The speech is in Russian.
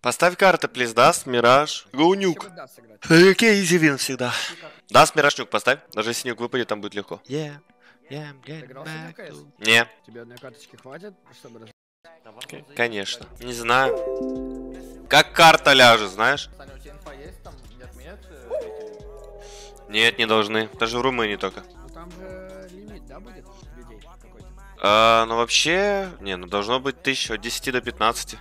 Поставь карты, плиз. Даст, Мираж, Гоунюк. Окей, изи вин всегда. Даст, Мираж, Нюк поставь. Даже если Нюк выпадет, там будет легко. Не. Тебе одной карточки хватит, чтобы раз... Конечно. Не знаю. Как карта ляжет, знаешь? Нет, не должны. Даже в Румынии только. Там же лимит, да, будет людей какой-то? Ну вообще, не, ну должно быть 1000, от 10 до 15.